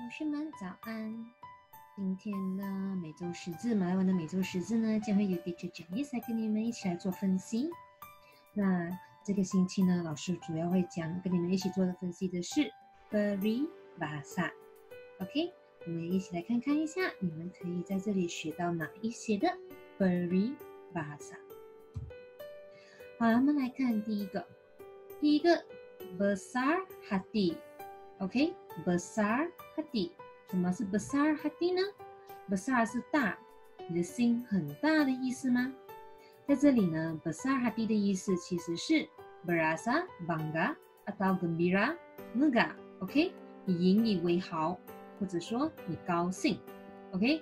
同学们早安！今天呢，每周十字马来文的每周十字呢，将会由 Teacher Janice 来跟你们一起来做分析。那这个星期呢，老师主要会讲跟你们一起做的分析的是 Peribahasa。OK， 我们一起来看看一下，你们可以在这里学到哪一些的 Peribahasa。好，我们来看第一个，besar hati。OK， besar hati， 什么是 besar hati 呢？ besar 是大，你的心很大的意思吗？在这里呢 ，besar hati 的意思其实是 berasa bangga atau gembira megah。OK， 你引以为豪，或者说你高兴。OK，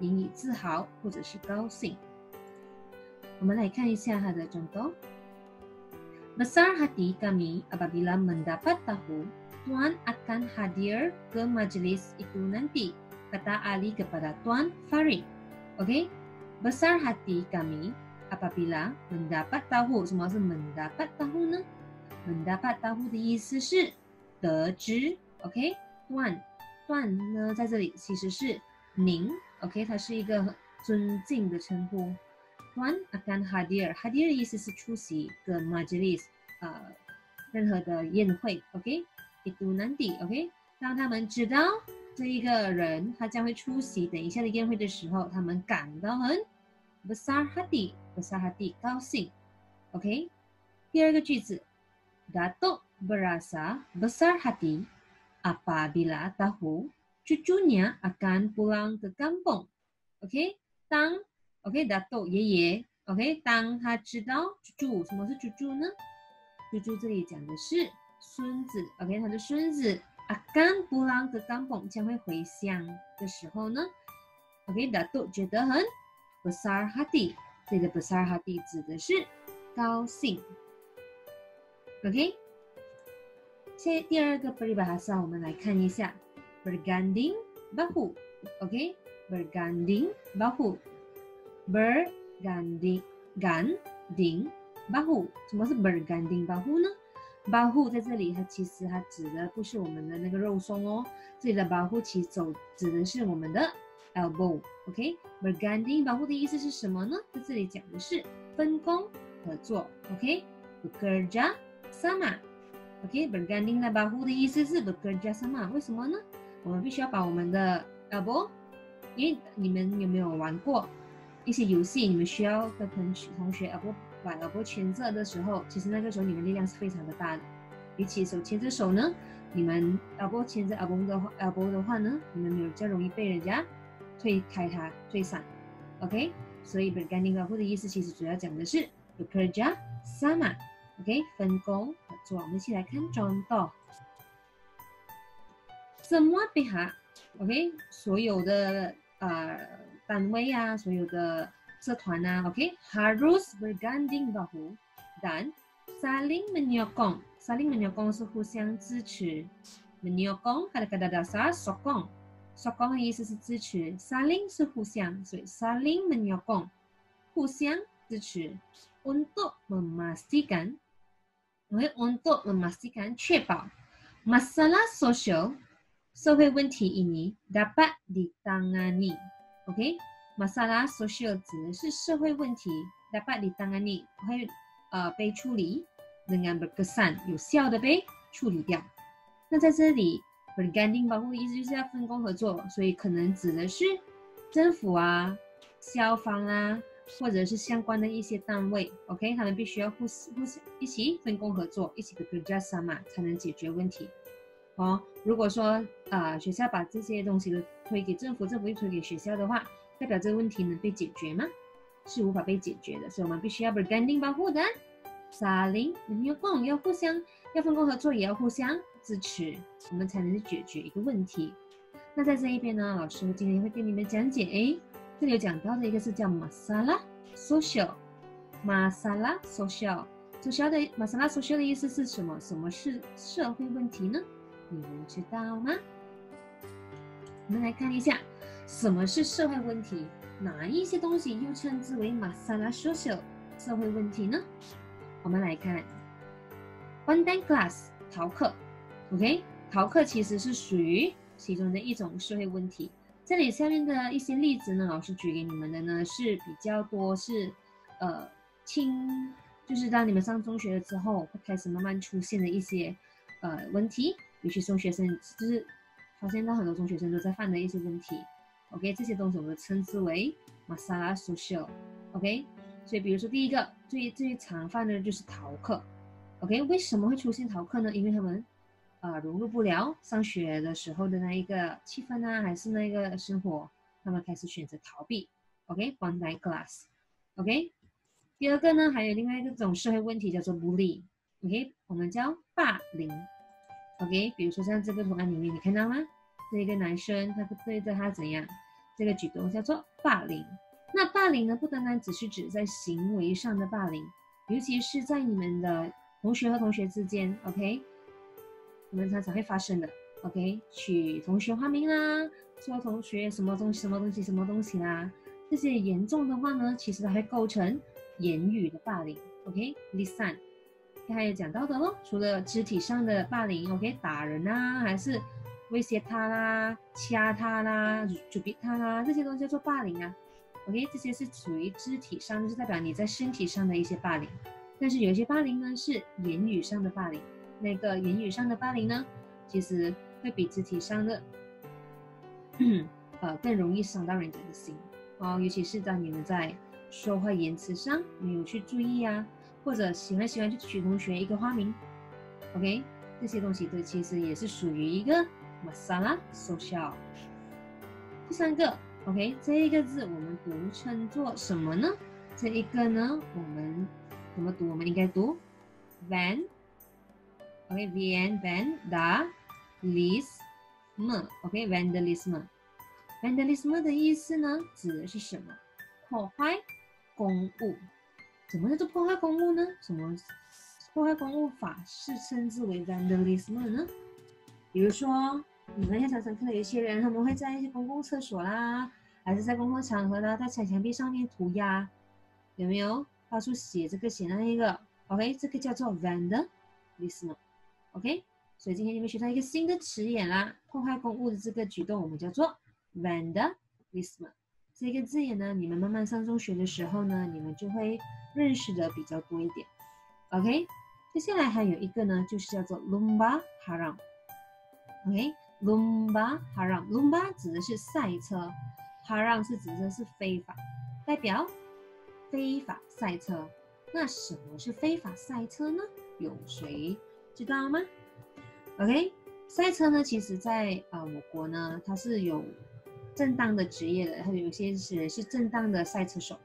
引以自豪或者是高兴。我们来看一下它的contoh。Besar hati kami apabila mendapat tahu Tuan akan hadir ke majlis itu nanti, kata Ali kepada Tuan Farid. Okay, besar hati kami apabila mendapat tahu. 什么是mendapat tahu呢？ mendapat tahu 的意思是得知。Okay, Tuan 呢在这里其实是您。Okay， 它是一个尊敬的称呼。Tuan akan hadir 的意思是出席 ke majlis 任何的宴会。Okay。Itu nanti, OK， 当他们知道这一个人他将会出席等一下的宴会的时候，他们感到很 besar hati 高兴 ，OK。第二个句子 ，Datuk berasa besar hati apabila tahu cucunya akan pulang ke kampung, OK。当 OK Datuk 爷爷 ，OK， 当他知道猪猪，什么是猪猪呢？猪猪这里讲的是。孙子 ，OK， 他的孙子akan pulang ke kampung 将会回乡的时候呢 ，OK， Datuk 觉得很 besar hati， 这个 besar hati 指的是高兴 ，OK。现在第二个 peribahasa 我们来看一下 berganding bahu，OK， berganding bahu，berganding bahu， 什么是 berganding bahu 呢？bahu 在这里，它其实它指的不是我们的那个肉松哦，这里的 bahu 其实指的是我们的 elbow。OK， berganding bahu 的意思是什么呢？在这里讲的是分工合作。OK， bekerja sama。OK， berganding bahu 的意思是 bekerja sama。为什么呢？我们必须要把我们的 elbow， 因为你们有没有玩过一些游戏？你们需要跟同学 elbow。把elbow牵着的时候，其实那个时候你们力量是非常的大的。比起手牵着手呢，你们elbow牵着elbow 的话呢，你们比较容易被人家推开它、推散。OK， 所以 berganding bahu 的意思其实主要讲的是 bekerja sama。OK， 分工合作。我们一起来看 contoh。Semua pihak， OK， 所有的单位啊，所有的。社团啊 ，OK， harus berganding bahu dan saling menyokong. Saling menyokong 是互相支持 ，menyokong kadang-kadang dasar sokong. Sokong 的意思是支持 ，saling 是互相，所以 saling menyokong 互相支持。Untuk memastikan， OK， untuk memastikan 确保 masalah sosial 社会问题 ini dapat ditangani. OK。masalah sosial 指的是社会问题 ，dapat ditangani 会被处理 dengan berkesan 有效的被处理掉。那在这里 ，berganding bahu 的意思就是要分工合作，所以可能指的是政府啊、消防啊，或者是相关的一些单位。OK， 他们必须要互相一起分工合作，一起 bekerja sama 才能解决问题。哦，如果说学校把这些东西都推给政府，政府又推给学校的话，代表这个问题能被解决吗？是无法被解决的，所以我们必须要 berganding bahu dan saling menyokong， 要分工合作，也要互相支持，我们才能解决一个问题。那在这一边呢，老师今天会跟你们讲解，这里有讲到的一个是叫 masalah sosial，masalah sosial 的 masalah sosial 的意思是什么？什么是社会问题呢？你们知道吗？我们来看一下。什么是社会问题？哪一些东西又称之为 masalah sosial 社会问题呢？我们来看 online class 逃课 ，OK， 逃课其实是属于其中的一种社会问题。这里下面的一些例子呢，老师举给你们的呢是比较多是，就是当你们上中学了之后会开始慢慢出现的一些问题，尤其中学生就是发现到很多中学生都在犯的一些问题。OK， 这些东西我们称之为 masalah sosial。OK， 所以比如说第一个最常犯的就是逃课。OK， 为什么会出现逃课呢？因为他们融入不了上学的时候的那一个气氛啊，还是那个生活，他们开始选择逃避。OK，one night class。OK， 第二个呢，还有另外一种社会问题叫做 bully。OK， 我们叫霸凌。OK， 比如说像这个图案里面，你看到吗？这个男生他对着他怎样，这个举动叫做霸凌。那霸凌呢，不单单只是指在行为上的霸凌，尤其是在你们的同学和同学之间 ，OK， 我们常常会发生的 ，OK， 取同学花名啦，说同学什么东西啦，这些严重的话呢，其实它会构成言语的霸凌 ，OK， lisan， 刚才也讲到的咯，除了肢体上的霸凌 ，OK， 打人啊，还是威胁他啦、掐他啦、阻逼他啦，这些东西叫做霸凌啊。OK， 这些是属于肢体上，就是代表你在身体上的一些霸凌。但是有一些霸凌呢是言语上的霸凌，那个言语上的霸凌呢，其实会比肢体上的更容易伤到人家的心啊，尤其是当你们在说话言辞上没有去注意啊，或者喜欢去取同学一个花名 ，OK， 这些东西都其实也是属于一个。masalah sosial。第三个 ，OK， 这一个字我们读称作什么呢？这一个呢，我们怎么读？我们应该读 vandalism，OK， vandalism 的意思呢，指的是什么？破坏公物。怎么叫做破坏公物呢？什么破坏公物法是称之为 vandalism 呢？比如说，你们常常看到有些人，他们会在一些公共厕所啦，还是在公共场合啦，在墙壁上面涂鸦，有没有？到处写这个写那一个 ，OK， 这个叫做 vandalism，OK。所以今天你们学到一个新的词眼啦，破坏公物的这个举动，我们叫做 vandalism。这个字眼呢，你们慢慢上中学的时候呢，你们就会认识的比较多一点 ，OK。接下来还有一个呢，就是叫做 lomba haram。OK，Lomba Haram，Lomba 指的是赛车 ，Haram 是指的是非法，代表非法赛车。那什么是非法赛车呢？有谁知道吗 ？OK， 赛车呢，其实在我国呢，它是有正当的职业的，还有些人是正当的赛车手。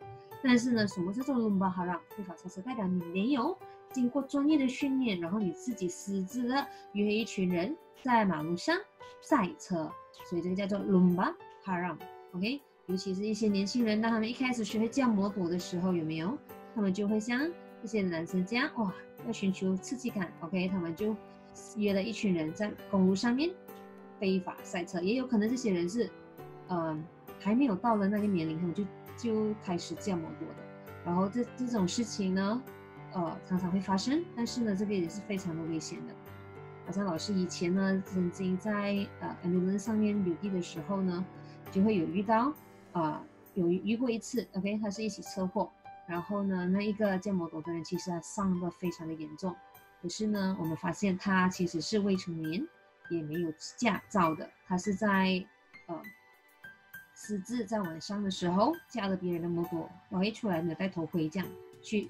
但是呢，什么叫做 Lomba Haram 非法赛车？代表你没有经过专业的训练，然后你自己私自的约一群人。在马路上赛车，所以这个叫做 lomba haram。OK， 尤其是一些年轻人，当他们一开始学会驾摩托的时候，有没有？他们就会像这些男生这样，哇，要寻求刺激感。OK， 他们就约了一群人在公路上面非法赛车，也有可能这些人是，还没有到了那个年龄，他们就开始驾摩托的。然后这种事情呢，常常会发生，但是呢，这个也是非常的危险的。好像老师以前呢，曾经在ambulance 上面留意的时候呢，就会有遇到有遇过一次 ，OK， 他是一起车祸，然后呢，那一个驾摩托的人其实他伤得非常的严重，可是呢，我们发现他其实是未成年，也没有驾照的，他是在私自在晚上的时候驾了别人的摩托，然后一出来没有戴头盔这样去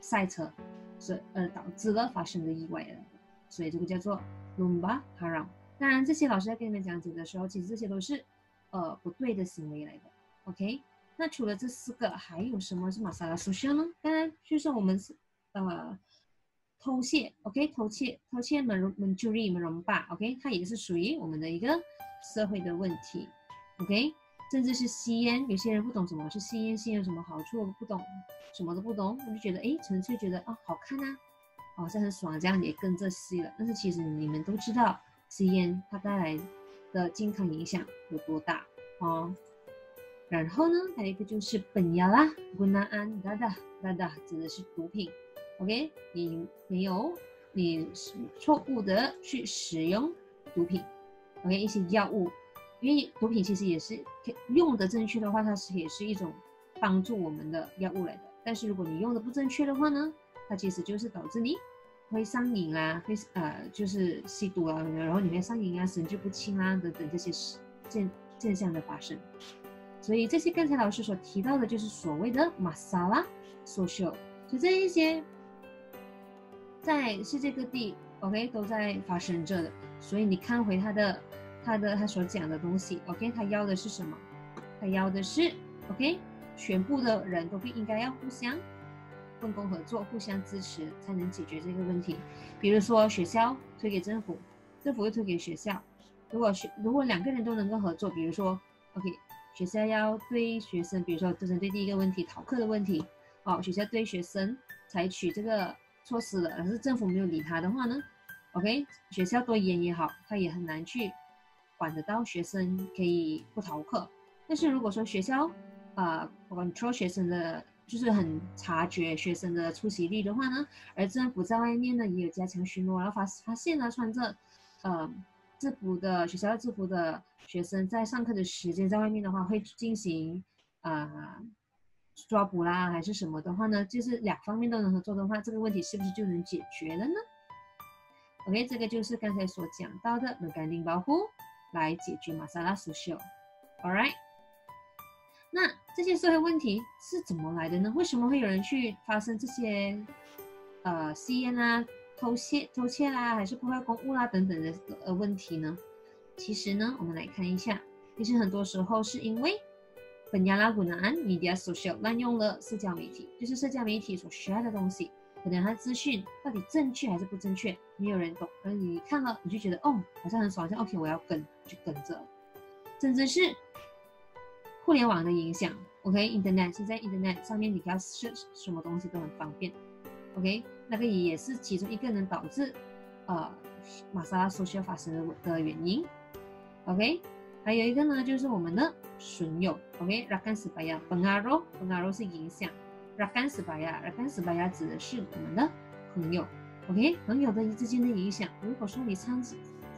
赛车，所以导致了发生的意外了。所以这个叫做 lomba haram。当然，这些老师在跟你们讲解的时候，其实这些都是不对的行为来的。OK， 那除了这四个，还有什么是 masalah sosial 呢？当然就是我们偷窃 ，OK， 偷窃 mencuri merompak OK， 它也是属于我们的一个社会的问题。OK， 甚至是吸烟，有些人不懂什么是吸烟，吸烟有什么好处，我不懂，什么都不懂，我就觉得纯粹觉得啊好看啊。好像很爽，这样也跟着吸了。但是其实你们都知道，吸烟它带来的健康影响有多大哦。然后呢，还有一个就是本牙啦 ，gunaan dadah 指的是毒品。OK， 你没有错误的去使用毒品。OK 一些药物，因为毒品其实也是用的正确的话，它是也是一种帮助我们的药物来的。但是如果你用的不正确的话呢，它其实就是导致你会上瘾啊，会就是吸毒啊，然后你会上瘾啊，神志不清啊等等这些现象的发生。所以这些刚才老师所提到的，就是所谓的 masalah sosial， 就这一些在世界各地 OK 都在发生着的。所以你看回他所讲的东西 ，OK， 他要的是什么？他要的是 OK， 全部的人都应该要互相分工合作、互相支持，才能解决这个问题。比如说学校推给政府，政府又推给学校。如果两个人都能够合作，比如说 OK， 学校要对学生，比如说针对第一个问题逃课的问题，哦，学校对学生采取这个措施了，但是政府没有理他的话呢 ，OK， 学校多严也好，他也很难去管得到学生可以不逃课。但是如果说学校control 学生的，就是很察觉学生的出席率的话呢，而政府在外面呢也有加强巡逻，然后发现呢穿着制服的学校制服的学生在上课的时间在外面的话，会进行抓捕啦还是什么的话呢，就是两方面都能合作的话，这个问题是不是就能解决了呢 ？OK， 这个就是刚才所讲到的regarding保护。来解决masalah sosial。 Alright， 那这些社会问题是怎么来的呢？为什么会有人去发生这些吸烟啊、偷窃啦、还是破坏公物啦、等等的问题呢？其实呢，我们来看一下，其实很多时候是因为penyalahgunaan media sosial， 滥用了社交媒体，就是社交媒体所学的东西，可能它资讯到底正确还是不正确，没有人懂，而你看了你就觉得哦，好像很爽，好像 OK， 我要跟就跟着，甚至是互联网的影响。OK，Internet， 现在 Internet 上面你要 search 什么东西都很方便。OK， 那个也是其中一个能导致masalah sosial发生的原因。OK， 还有一个呢就是我们的损友。OK， rakan sebaya， pengaruh 是影响。rakan sebaya 指的是我们的朋友 ，OK， 朋友之间的影响。如果说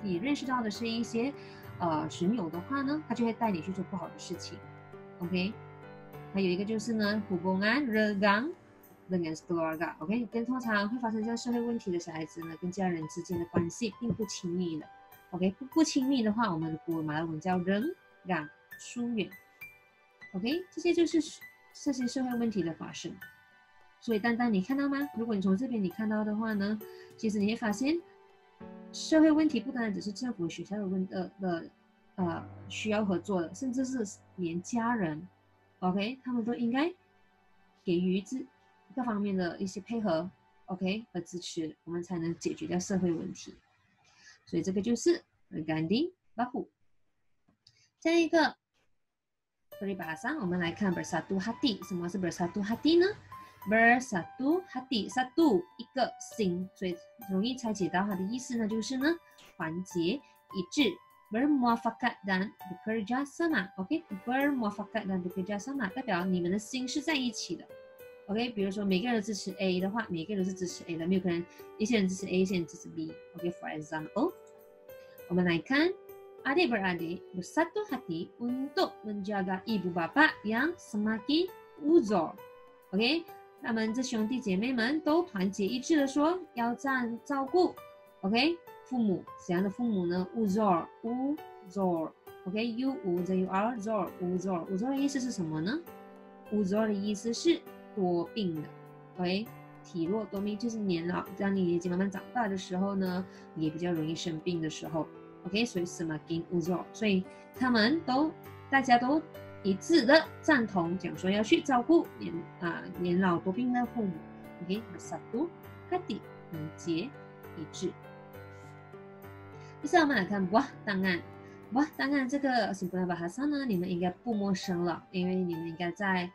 你认识到的是一些损友的话呢，他就会带你去做不好的事情 ，OK。还有一个就是呢，hubungan renggang dengan keluarga， OK， 跟通常会发生这样社会问题的小孩子呢，跟家人之间的关系并不亲密的 ，OK， 不亲密的话，我们的古马来文叫 renggang， 疏远 ，OK， 这些就是这些社会问题的发生。所以丹丹你看到吗？如果你从这边你看到的话呢，其实你会发现社会问题不单单只是政府学校需要合作的，甚至是连家人 OK 他们都应该给予各方面的一些配合 OK 和支持，我们才能解决掉社会问题。所以这个就是regarding bahu。下一个Peribahasa， 我们来看 bersatu hati。 什么是 bersatu hati 呢？ bersatu hati， satu 一个心，所以容易拆解到它的意思呢，就是呢团结一致 bermuafakat dan bekerja sama。 OK， bermuafakat dan bekerja sama 代表你们的心是在一起的 OK， 比如说每个人支持 A 的话，每个人都是支持 A 的，没有可能一些人支持 A 一些人支持 B。 OK， for example 我们来看adik beradik bersatu hati untuk menjaga ibu bapa yang semakin uzur。 OK， 他们这兄弟姐妹们都团结一致的说要照顾 OK 父母，怎样的父母呢？ uzur OK u u z u r zor uzur 的意思是什么呢？ uzur 的意思是多病的 OK， 体弱多病就是年老，当你年纪慢慢长大的时候呢，也比较容易生病的时候OK， 所以semakin uzur， 所以他们都大家都一致的赞同，讲说要去照顾年老多病的父母。OK， bersatu hati， 团结一致。接下来我们来看buah tangan。buah tangan 这个simpulan bahasa呢，你们应该不陌生了，因为你们应该在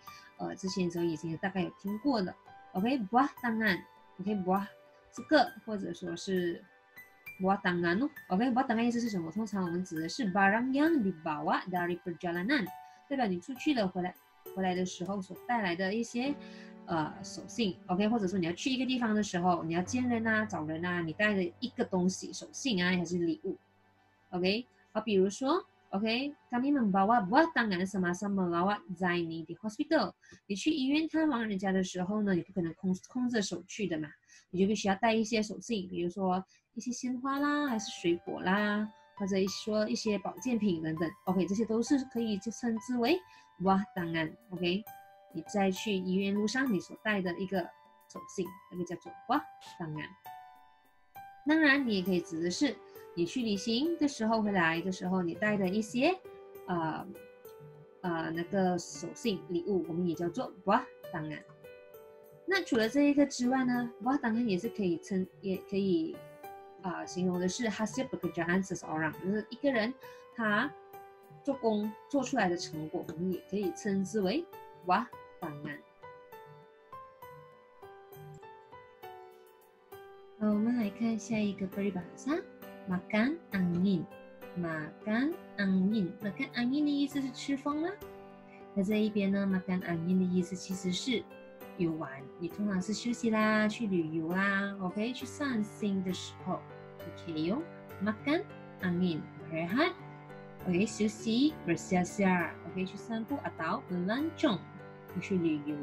之前的时候已经大概有听过了。OK， buah tangan。OK， buah 这个或者说是buah tangan OK， buah tangan 意思是什么？通常我们指的是 barang yang dibawa dari perjalanan， 代表你出去了回来的时候所带来的一些手信 OK， 或者说你要去一个地方的时候，你要见人啊、找人啊，你带的一个东西手信啊还是礼物 OK，比如说 ，OK， kami membawa buah tangan semasa melawat Zaini di hospital。你去医院探望人家的时候呢，你不可能空着手去的嘛，你就必须要带一些手信，比如说一些鲜花啦，还是水果啦，或者说一些保健品等等。OK， 这些都是可以就称之为 buah tangan。OK， 你在去医院路上你所带的一个手信，那个叫做 buah tangan。当然，你也可以指的是你去旅行的时候、回来的时候，你带的一些那个手信礼物，我们也叫做 buah tangan。那除了这一个之外呢 ，buah tangan 也是可以称，也可以。 形容的是hasil pekerjaan seseorang，就是一个人他做工做出来的成果，我们也可以称之为buah tangan。好，我们来看下一个peribahasa makan angin。makan angin， makan angin 的意思是吃风啦。那这一边呢 ，makan angin 的意思其实是 游玩，你通常是休息啦、去旅游啦 ，OK， 去散心的时候，你可以用 makan angin berehat， OK， 休息 bersiar-siar，OK， 去散步atau melancong， 去旅游，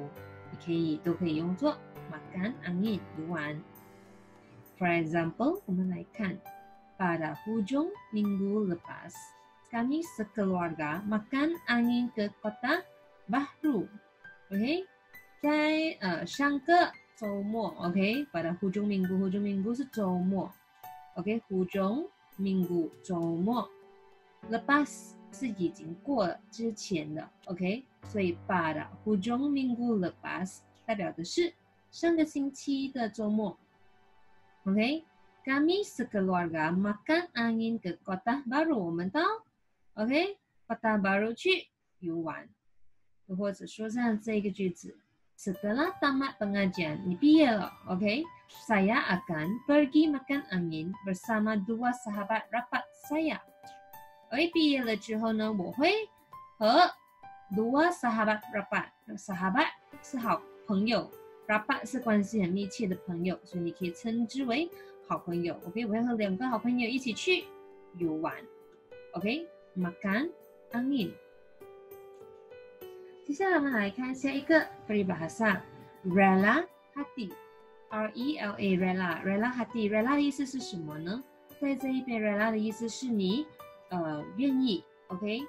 你可以都可以用作 makan angin 游玩。For example， 我们来看 ，pada hujung minggu lepas kami sekeluarga makan angin ke kota Bahru， OK。 在上个周末 ，OK， 把它hujung minggu，hujung minggu 是周末 ，OK，hujung minggu 周末 ，lepas 是已经过了之前的 ，OK， 所以把它hujung minggu lepas 代表的是上个星期的周末 ，OK，kami sekeluarga makan angin ke kota baru， 我们到 ，OK，kota baru 去游玩，或者说这样这一个句子。 Setelah tamat pengajian, ni biar, okay? Saya akan pergi makan angin bersama dua sahabat rapat saya. Okay, biar le 之后呢，我会和dua sahabat rapat。sahabat是好朋友 ，rapat 是关系很密切的朋友，所以你可以称之为好朋友。Okay， 我会和两个好朋友一起去游玩。Okay， makan angin。 接下来我们来看下一个 peribahasa rela hati， rela rela hati rela 的意思是什么呢？在这一边 rela 的意思是你愿意 ，OK，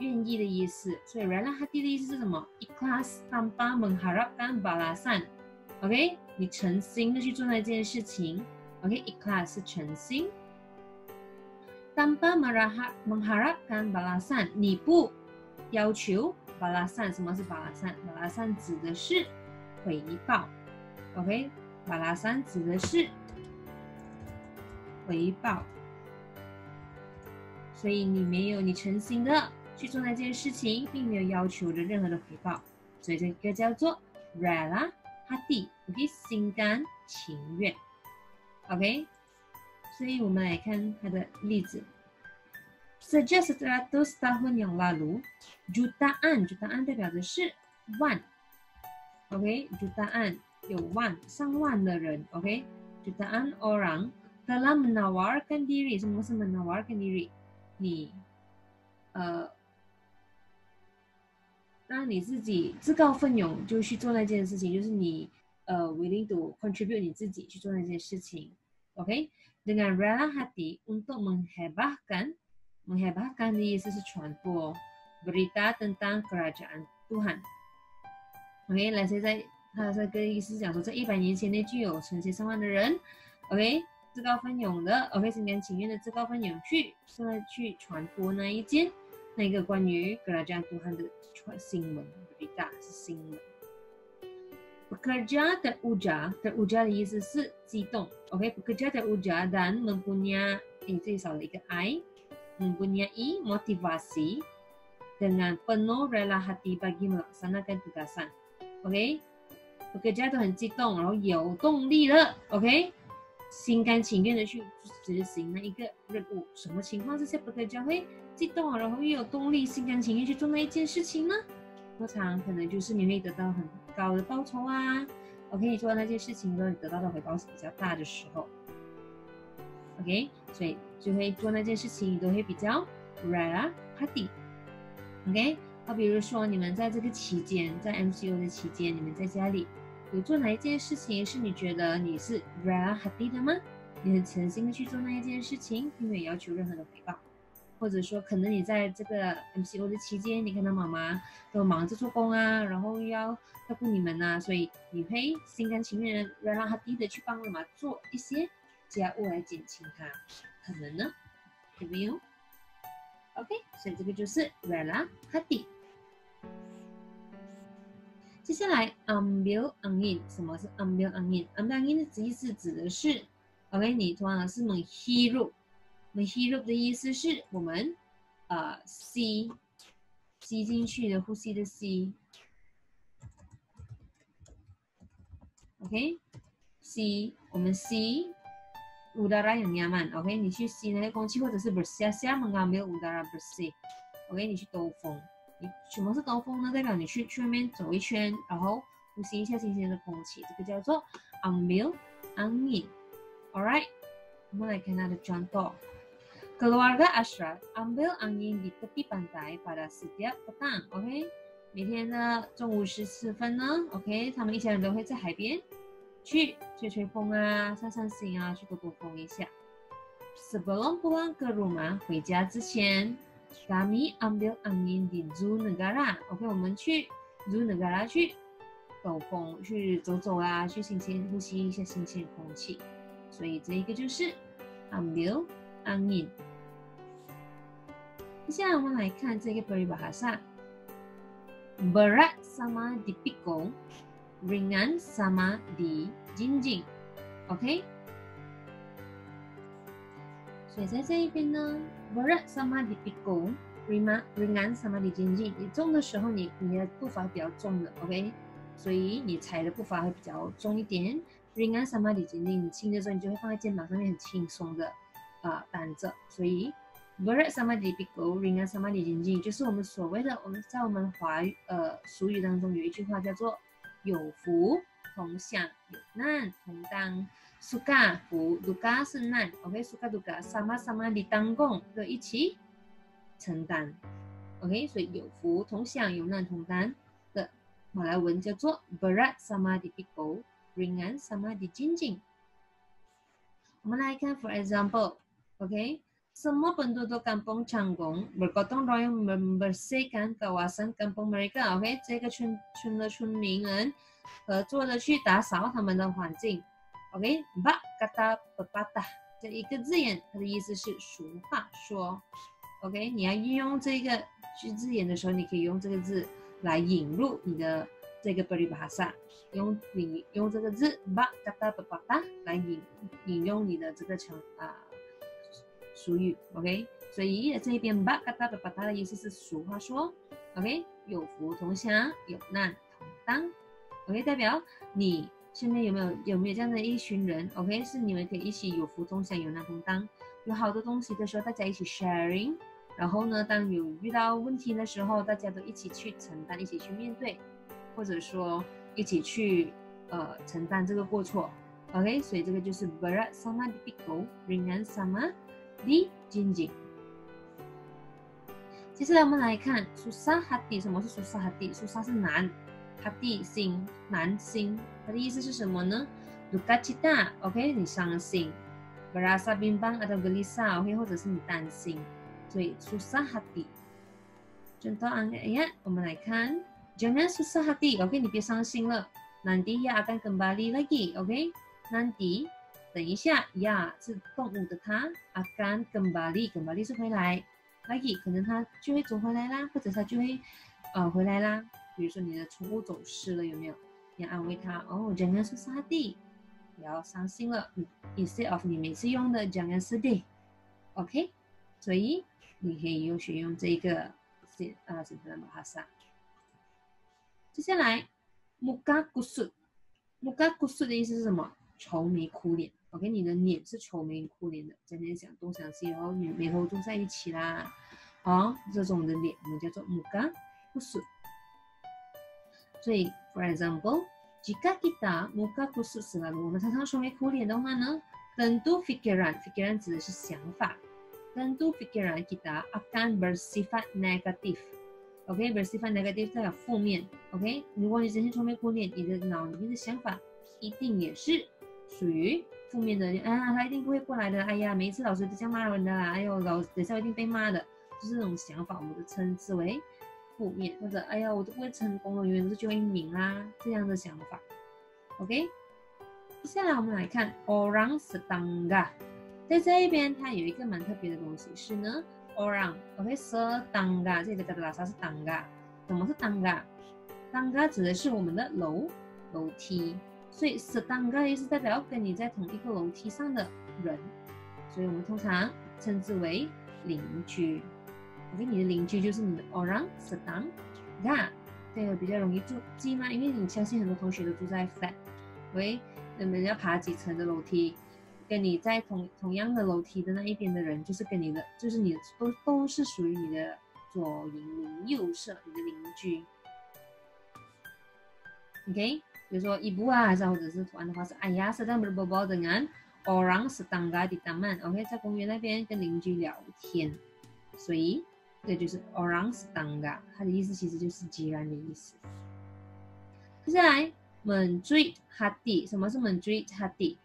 愿意的意思。所以 rela hati 的意思是什么 ？Ikhlas tanpa mengharapkan balasan，OK， 你诚心的去做那件事情 ，OK，ikhlas 是诚心 ，tanpa mengharapkan balasan， 你不要求 balasan， 什么是 balasan？ balasan 指的是回报 ，OK？ balasan 指的是回报，所以你没有，你诚心的去做那件事情，并没有要求着任何的回报，所以这个叫做 rela hati，OK？ 心甘情愿 ，OK？ 所以我们来看它的例子。 Sejak 100 tahun yang lalu, jutaan 代表的是万 ，OK， jutaan 有万上万的人 ，OK， jutaan orang telah menawarkan diri， 什么是 menawarkan diri？ 你让你自己自告奋勇就去做那件事情，就是你willing to contribute 你自己去做那件事情 ，OK， dengan rela hati untuk menghebahkan。 Menghebahkan 的意思是传播 berita tentang kerajaan Tuhan。OK， 来现在他这个意思讲说，在100年前内具有成千上万的人 ，OK， 自告奋勇的 ，OK， 心甘情愿的自告奋勇去传播那一个关于kerajaan Tuhan 的新闻 ，berita 是新闻。Bekerja teruja 的意思是激动 ，OK， bekerja teruja dan mempunyai 最少的一个 I。 mempunyai motivasi dengan penuh rela hati bagi melaksanakan tugasan. OK， bekerja 都很激动，然后有动力了。OK， 心甘情愿的去执行那一个任务。什么情况之下 bekerja 会激动，然后又有动力，心甘情愿去做那一件事情呢？通常可能就是你会得到很高的报酬啊。OK， 你做那件事情之后，你得到的回报是比较大的时候。OK， 所以。 就会做那件事情，你都会比较 rara hati. OK， 好，比如说你们在这个期间，在 MCO 的期间，你们在家里有做哪一件事情是你觉得你是 rara hati 的吗？你很诚心的去做那一件事情，并没有要求任何的回报。或者说，可能你在这个 MCO 的期间，你看到妈妈都忙着做工啊，然后又要照顾你们啊，所以你会心甘情愿的让他低的去帮妈妈做一些家务来减轻他可能呢，有没有 ？OK， 所以这个就是 rela hati。接下来 ambil angin， 什么是 ambil angin？ ambil angin 的意思指的是 ，OK， 你通常是menghirup。Menghirup 的意思是我们吸进去的，呼吸的吸。OK， 吸我们吸 udara yang nyaman。OK， 你去吸那些空气，或者是 bersiap-siap mengambil udara bersih。OK， 你去兜风。你什么是兜风呢？代表你去外面走一圈，然后呼吸一下新鲜的空气，这个叫做 ambil angin。Alright， 我们来看它的 contoh。Keluarga Ashraf ambil angin di tepi pantai pada setiap petang. OK， 每天呢中午14分呢 ，OK， 他们一家人都会在海边去吹吹风啊，散散心啊，去兜兜风一下。Sebelum pulang ke rumah， 回家之前 ，kami ambil angin di Zoo Negara。OK， 我们去 Zoo Negara 去兜风，去走走啊，去新鲜呼吸一下新鲜空气。所以这一个就是 ambil angin。接下来我们来看这个 peribahasa。Berat sama dipikul, ringan sama dijinjing。OK。所以在这一边呢 ，berat sama dipikul, ringan sama dijinjing。你重的时候你的步伐比较重的 ，OK。所以你踩的步伐会比较重一点。ringan sama dijinjing， 你轻的时候你就会放在肩膀上面很轻松的。单着，所以 berat sama dipikul, ringan sama dijinjing 就是我们所谓的我们华语俗语当中有一句话叫做有福同享，有难同当。Suka 福 ，duka 是难 ，OK suka duka sama sama ditanggung 就一起承担 ，OK 所以有福同享，有难同当的马来文叫做 berat sama dipikul, ringan sama dijinjing。我们来看 ，for example。OK， semua penduduk kampung Canggung bergotong royong membersihkan kawasan kampung mereka。OK， 这个村的村民们合作的去打扫他们的环境。OK， bak kata pepatah 这一个字眼，它的意思是俗话说。OK， 你要运用这个字眼的时候，你可以用这个字来引入你的这个 peribahasa， 用这个字 bak kata pepatah 来引用你的这个俗语 ，OK， 所以这边 bak kata pepatah 的意思是俗话说 ，OK， 有福同享，有难同当 ，OK， 代表你身边有没有这样的一群人 ，OK， 是你们可以一起有福同享，有难同当，有好多东西的时候大家一起 sharing， 然后呢，当有遇到问题的时候，大家都一起去承担，一起去面对，或者说一起去承担这个过错 ，OK， 所以这个就是 berat sama dipikul, ringan sama dijinjing。接下来我们来看 susah hati， 什么是 susah hati？ susah 是难 ，hati 心，难心，它的意思是什么呢 ？duka cita，OK， 你伤心 ，berasa bimbang atau gelisah，OK， 或者是你担心，所以 susah hati。contoh ayat， 我们来看 jangan susah hati，OK， 你别伤心了 ，nanti ia akan kembali lagi，OK， nanti 等一下 ，ya 是动物的它 ，akan kembali 是回来 ，lagi 可能它就会走回来啦，或者它就会回来啦。比如说你的宠物走失了，有没有？你要安慰它哦 ，jangan susah hati， 不要伤心了。Instead of 你每次用的 jangan sedih，OK， 所以你可以选用这个bahasa。接下来 ，muka kusut，muka kusut 的意思是什么？愁眉苦脸。OK， 你的脸是愁眉苦脸的，整天想东想西，然后眉头皱在一起啦，这种的脸我们叫做 muka kusut。所以 ，for example， jika kita muka kusut selalu， 我们常常愁眉苦脸的话呢，tentu fikiran， fikiran 指的是想法， tentu fikiran kita akan bersifat negatif. OK， bersifat negatif 代表负面。OK， 如果你整天愁眉苦脸，你的脑里面的想法一定也是属于负面的。啊，他一定不会过来的。哎呀，每一次老师都这样骂人的啦。哎呦，老等下一定被骂的。就是这种想法，我们就称之为负面，或者哎呀，我都不会成功了，永远都是第一名啦这样的想法。OK， 接下来我们来看 orang setangga， 在这一边它有一个蛮特别的东西是呢。 Orang, OK, setangga 这里的拉萨是 tangga， 什么是 tangga？ tangga 指的是我们的楼梯，所以 setangga 也是代表跟你在同一个楼梯上的人，所以我们通常称之为邻居。OK， 你的邻居就是你的 orang setangga， 这个比较容易记嘛，因为你相信很多同学都住在 flat， 喂，你们要爬几层的楼梯？ 跟你在同样的楼梯的那一边的人，就是跟你的，就是你都是属于你的左邻右舍，你的邻居。OK， 比如说ibu啊，或者是图案的话是ayah sedang berboboh dengan orang setangga di taman。OK， 在公园那边跟邻居聊天，所以这就是 orang setangga， 它的意思其实就是既然的意思。接下来 mencuit hati， 什么是 mencuit hati？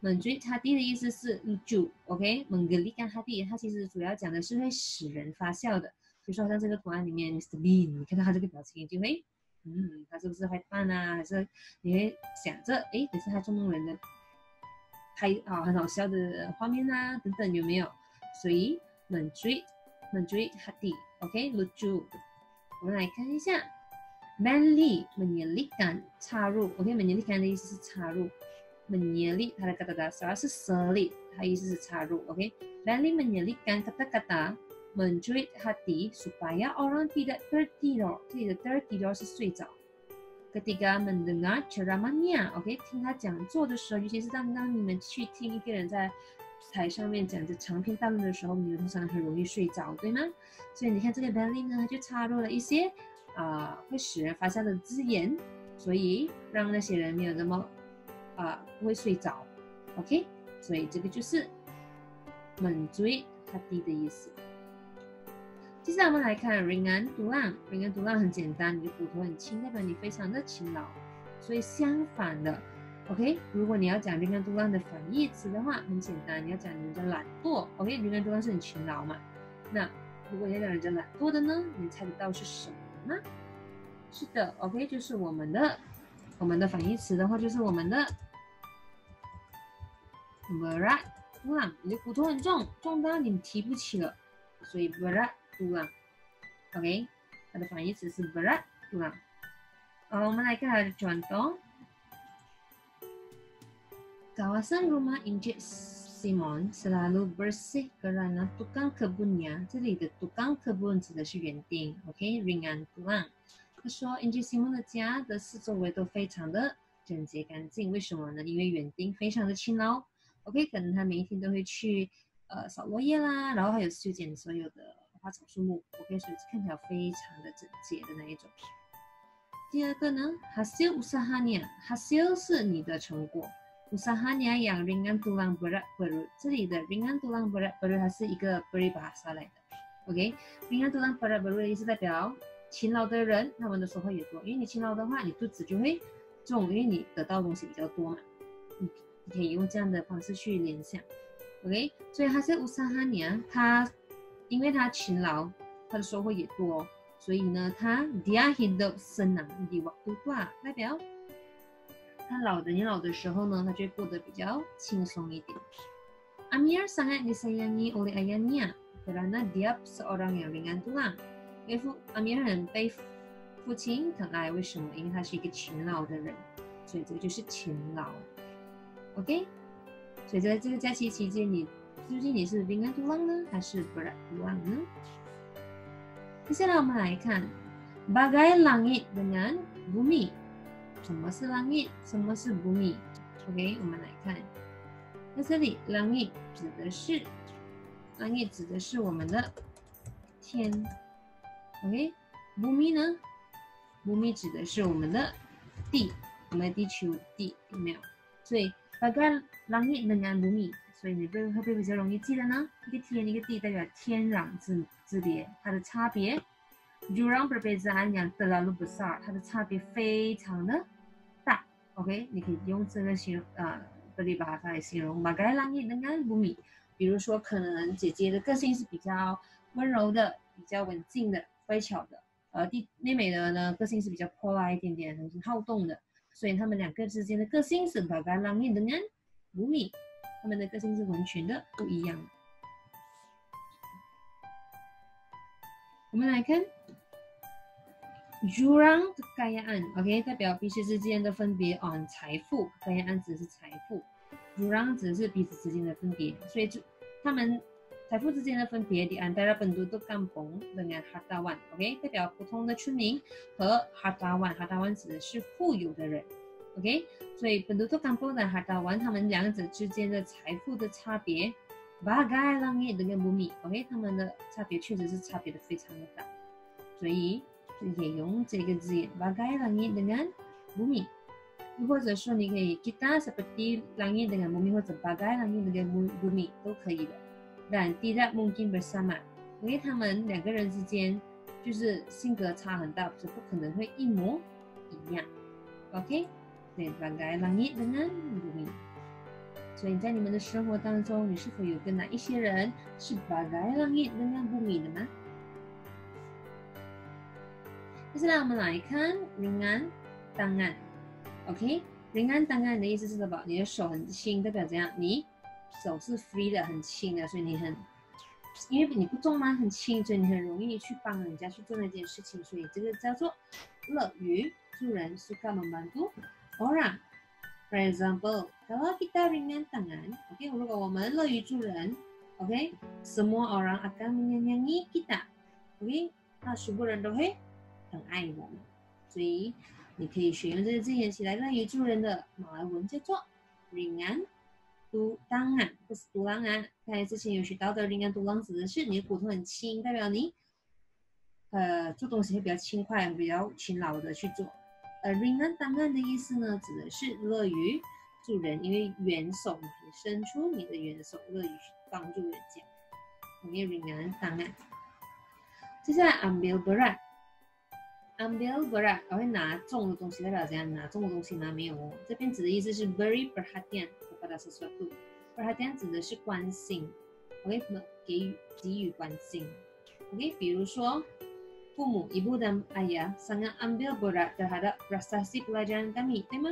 Mencuit hati 的意思是lucu， OK， menggelikan hati， 它其实主要讲的是会使人发笑的，比如说像这个图案里面 ，Mr Bean， 你看到他这个表情，就会，他是不是坏蛋啊？还是你会想着，哎，等下他捉弄人的，拍啊、很好笑的画面啊，等等，有没有？所以 mencuit hati，OK， lucu。我们来看一下 ，manly menyelikan caru， OK， menyelikan 的意思是插入。 Menyelit， 它的 kata-kata 是 selit， 它意思是插入 ，OK。Manly menyelitkan kata-kata mencuit hati supaya orang tidak tertidur。这里的 tertidur 是睡着。Ketika mendengar ceramahnya， OK， 听他讲座的时候，尤其是当你们去听一个人在台上面讲着长篇大论的时候，你们通常很容易睡着，对吗？所以你看这个 manly 呢，它就插入了一些会使人发笑的字眼，所以让那些人没有那么。 不会睡着 ，OK， 所以这个就是mencuit hati的意思。接下来我们来看 ringan tulang，ringan tulang 很简单，你的骨头很轻，代表你非常的勤劳。所以相反的 ，OK， 如果你要讲 ringan tulang 的反义词的话，很简单，你要讲人家懒惰 ，OK，ringan tulang 是很勤劳嘛。那如果你要讲人家懒惰的呢，你猜得到是什么吗？是的 ，OK， 就是我们的反义词的话，就是我们的。 berat tulang， 你的骨头很重，重到你提不起了，所以 berat tulang， OK， 它的反义词是 berat tulang。好，我们来看它的 contoh。Kawasan rumah Inggit Simon selalu bersih kerana tukang kebunnya。这里的tukang kebun指的是园丁 ，OK，ringan tulang。他说 Inggit Simon 的家的四周围都非常的整洁干净，为什么呢？因为园丁非常的勤劳。 OK， 可能他每一天都会去扫落叶啦，然后还有修剪所有的花草树木。OK， 所以看起来非常的整洁的那一种。第二个呢 ，hasil usahanya，hasil 是你的成果 ，usahanya yang ringan tulang berat perut。这里的 ringan tulang berat perut 它是一个 peribahasa 来的。OK，ringan tulang berat perut 的意思代表勤劳的人，他们的收获也多，因为你勤劳的话，你肚子就会重，因为你得到的东西比较多嘛。你可以用这样的方式去联想 ，OK？ 所以他是usahanya，他因为他勤劳，他的收获也多，所以呢，他dia hidup senang di waktu tua，代表他年老的时候呢，他就过得比较轻松一点。Amir sangat disayangi oleh ayahnya kerana dia seorang yang ringan tulang。Amir 很被父亲疼爱，为什么？因为他是一个勤劳的人，所以这个就是勤劳。 OK， 所以在这个假期期间，你究竟你是 ringan tulang 呢，还是 berat tulang 呢？接下来我们来看 bagai langit dengan bumi， 什么是 langit， 什么是 bumi？ OK， 我们来看，在这里 langit 指的是我们的天 ，OK， bumi 呢 ，bumi 指的是我们的地，我们地球地有没有？所以 bagai langit dengan bumi，所以你会不会比较容易记得呢？一个天一个地代表天壤之别，它的差别。Jurang perbezaan yang terlalu besar， 它的差别非常的大。OK， 你可以用这个形peribahasa 来形容 bagai langit dengan bumi。比如说，可能姐姐的个性是比较温柔的，比较稳静的，乖巧的。妹妹的呢，个性是比较泼辣一点点，很好动的。所以他们两个之间的个性是 bagai langit dengan bumi， 他们的个性是完全的不一样的。我们来看 jurang kekayaan，OK， 代表彼此之间的分别 on 财富 ，kekayaan 指的是财富。 Jurang 只是彼此之间的分别，所以就他们财富之间的分别 ，di antara penduduk kampung dengan hartawan，OK， 代表普通的村民和 hartawan，hartawan 指的是富有的人 ，OK， 所以 penduduk kampung 和 hartawan 他们两者之间的财富的差别 ，bagai langit dengan bumi，OK， 他们的差别确实是差别的非常的大，所以也用这个字眼 bagai langit dengan bumi。 或者说你可以 kita seperti langit dengan bumi 或者 bagai langit dengan bumi 都可以的。但 tidak mungkin bersama， 因为他们两个人之间就是性格差很大，所以不可能会一模一样。OK， 对 bagai langit dengan bumi。所以在你们的生活当中，你是否有跟哪一些人是 bagai langit dengan bumi 的呢？接下来我们来看 ringan tangan。 OK， ringan tangan 的意思是什么？你的手很轻，代表怎样？你手是 free 的，很轻的，所以你很，因为你不重嘛，很轻，所以你很容易去帮人家去做那件事情，所以这个叫做乐于助人 ，suka membantu orang。For example， kalau kita ringan tangan，OK， 如果我们乐于助人 ，OK， semua orang akan menyayangi kita，OK， 那全部人都会很爱我们，所以。 你可以使用这个字眼起来，乐于助人的马来文叫做 ringan tulangan， 不是独狼啊。刚才之前有学到的 ringan tulang 指的是你的骨头很轻，代表你做东西会比较轻快，比较勤劳的去做。ringan tangan 的意思呢，指的是乐于助人，因为援手嘛，你伸出你的援手，乐于去帮助人家。我们 ringan tangan。接下来 ambil berat。 Ambil berat， 我会拿重的东西，代表怎样？拿重的东西吗？没有哦。这边指的意思是 beri perhatian kepada sesuatu。perhatian 指的是关心 ，OK， 给予关心 ，OK。比如说，父母 ibu dan ayah sangat ambil berat terhadap prestasi pelajaran kami， 对吗？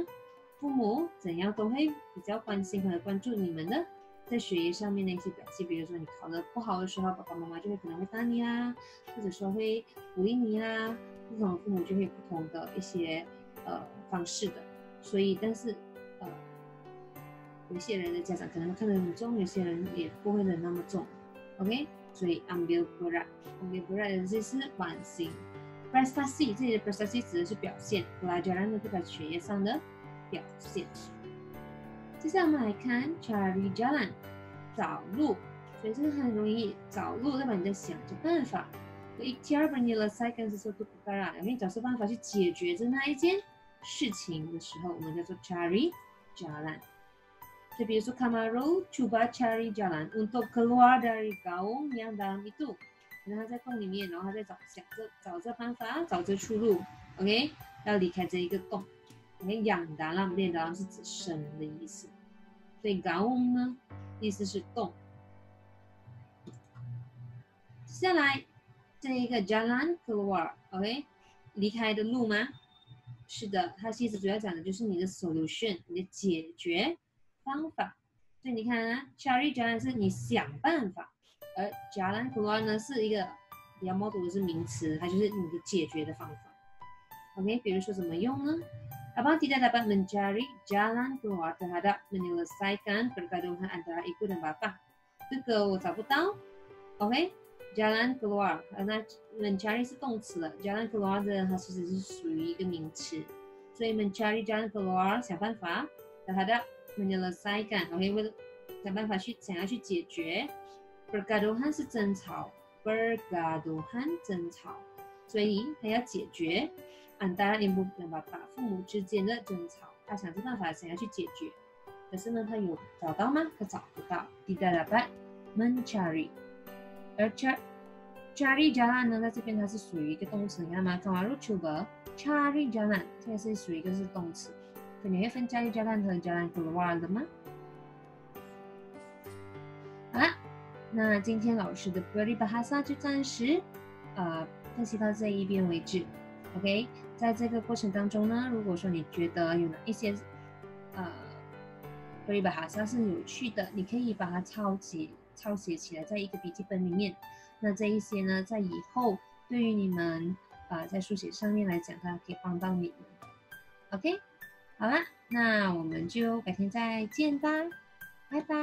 父母怎样都会比较关心和关注你们的在学业上面的一些表现。比如说你考得不好的时候，爸爸妈妈就会可能会打你啊，或者说会鼓励你啊。 不同的父母就会有不同的一些方式的，所以但是有些人的家长可能看得很重，有些人也不会得那么重 ，OK？ 所以 ambil berat，ambil berat 的就是关心 ，prestasi 这里的 prestasi 指的是表现 ，pelajaran 的代表学业上的表现。接下来我们来看 cari jalan， 找路，所以这个很容易找路，代表你在想着办法。 Ikhtiar menyelesaikan sesuatu perkara， 因为找出办法去解决这那一件事情的时候，我们叫做 cari jalan。就比如说 Kamaloo cuba cari jalan untuk keluar dari gaung yang dalam itu， 然后他在洞里面，然后他在想着办法，找着出路 ，OK， 要离开这一个洞。OK， yang dalam是指深的意思，所以 gaung 呢意思是洞。接下来。 这一个 jalan keluar，OK， 离开的路吗？是的，它其实主要讲的就是你的 solution， 你的解决方法。所以你看啊 ，cari jalan 是你想办法，而 jalan keluar 呢是一个比较 modal 的是名词，它就是你的解决的方法。OK， 比如说怎么用呢？ Abang tidak dapat mencari jalan keluar terhadap menyelesaikan pergaduhan antara ibu dan bapa。这个我找不到 ，OK。 Jalan keluar， 那 mencari 是动词了 ，jalan keluar 呢，它其实是属于一个名词，所以 mencari jalan keluar 想办法，然后它 menyelesaikan，OK， 为了想办法去想要去解决 ，pergaduhan 是争吵 ，pergaduhan 争吵，所以他要解决 antara ibu dan bapa 父母之间的争吵，他想着办法想要去解决可是呢，他有找到吗？他找不到。Tidak dapat mencari。而 cari jalan 呢，在这边它是属于一个动词，你看吗？Kamaloo cuba cari jalan， 这也是属于一个是动词。可你会分 cari jalan 和 jalan keluar 的吗？好啦，那今天老师的 Peribahasa 就暂时分析到这一边为止。OK， 在这个过程当中呢，如果说你觉得有哪一些Peribahasa 是有趣的，你可以把它抄写起来，在一个笔记本里面。那这一些呢，在以后对于你们在书写上面来讲，它可以帮到你们。OK， 好啦，那我们就改天再见吧，拜拜。